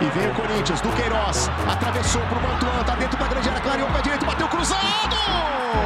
E vem o Corinthians, do Queiroz, atravessou para o Mantuan, tá dentro da grande área, clareou para a direita, bateu cruzado!